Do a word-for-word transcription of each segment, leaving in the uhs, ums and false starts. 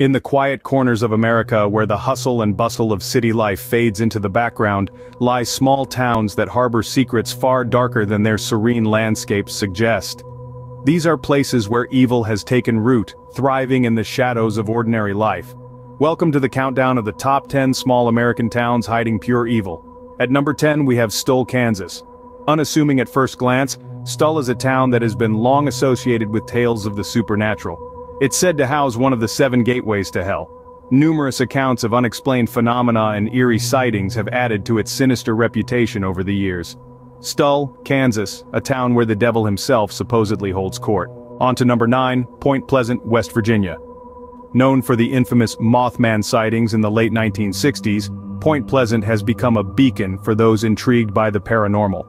In the quiet corners of America where the hustle and bustle of city life fades into the background, lie small towns that harbor secrets far darker than their serene landscapes suggest. These are places where evil has taken root, thriving in the shadows of ordinary life. Welcome to the countdown of the top ten small American towns hiding pure evil. At number ten we have Stull, Kansas. Unassuming at first glance, Stull is a town that has been long associated with tales of the supernatural. It's said to house one of the seven gateways to hell. Numerous accounts of unexplained phenomena and eerie sightings have added to its sinister reputation over the years. Stull, Kansas, a town where the devil himself supposedly holds court. On to number nine, Point Pleasant, West Virginia. Known for the infamous Mothman sightings in the late nineteen sixties, Point Pleasant has become a beacon for those intrigued by the paranormal.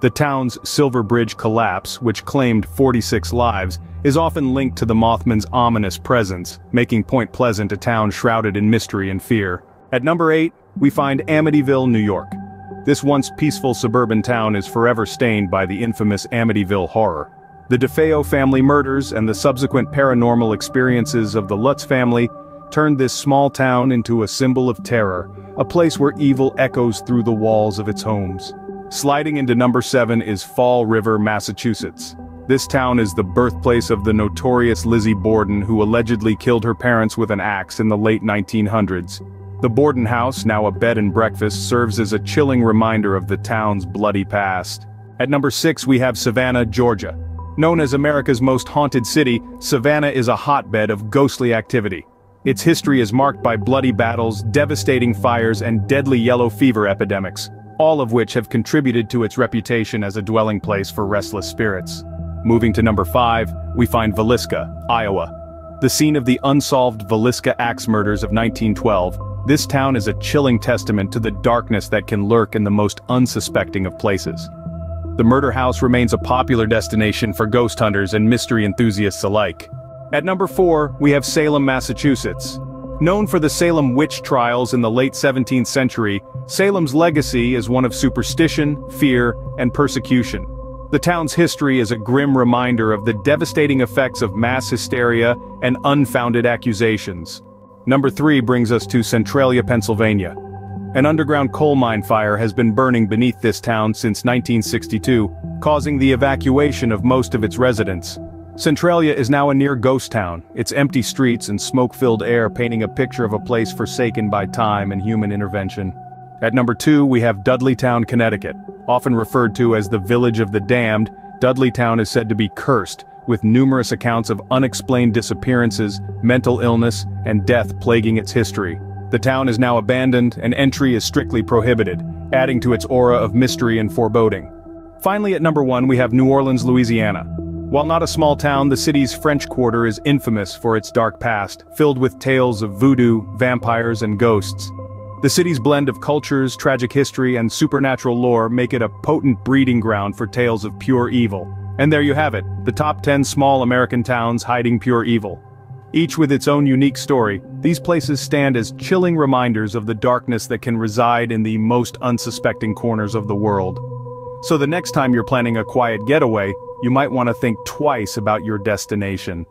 The town's Silver Bridge collapse, which claimed forty-six lives, is often linked to the Mothman's ominous presence, making Point Pleasant a town shrouded in mystery and fear. At number eight, we find Amityville, New York. This once peaceful suburban town is forever stained by the infamous Amityville horror. The DeFeo family murders and the subsequent paranormal experiences of the Lutz family turned this small town into a symbol of terror, a place where evil echoes through the walls of its homes. Sliding into number seven is Fall River, Massachusetts. This town is the birthplace of the notorious Lizzie Borden, who allegedly killed her parents with an axe in the late nineteen hundreds. The Borden house, now a bed and breakfast, serves as a chilling reminder of the town's bloody past. At number six we have Savannah, Georgia. Known as America's most haunted city, Savannah is a hotbed of ghostly activity. Its history is marked by bloody battles, devastating fires, and deadly yellow fever epidemics, all of which have contributed to its reputation as a dwelling place for restless spirits. Moving to number five, we find Villisca, Iowa. The scene of the unsolved Villisca axe murders of nineteen twelve, this town is a chilling testament to the darkness that can lurk in the most unsuspecting of places. The murder house remains a popular destination for ghost hunters and mystery enthusiasts alike. At number four, we have Salem, Massachusetts. Known for the Salem witch trials in the late seventeenth century, Salem's legacy is one of superstition, fear, and persecution. The town's history is a grim reminder of the devastating effects of mass hysteria and unfounded accusations. Number three brings us to Centralia, Pennsylvania. An underground coal mine fire has been burning beneath this town since nineteen sixty-two, causing the evacuation of most of its residents. Centralia is now a near ghost town, its empty streets and smoke-filled air painting a picture of a place forsaken by time and human intervention. At number two, we have Dudleytown, Connecticut. Often referred to as the Village of the Damned, Dudleytown is said to be cursed, with numerous accounts of unexplained disappearances, mental illness, and death plaguing its history. The town is now abandoned, and entry is strictly prohibited, adding to its aura of mystery and foreboding. Finally, at number one, we have New Orleans, Louisiana. While not a small town, the city's French Quarter is infamous for its dark past, filled with tales of voodoo, vampires, and ghosts. The city's blend of cultures, tragic history, and supernatural lore make it a potent breeding ground for tales of pure evil. And there you have it, the top ten small American towns hiding pure evil. Each with its own unique story, these places stand as chilling reminders of the darkness that can reside in the most unsuspecting corners of the world. So the next time you're planning a quiet getaway, you might want to think twice about your destination.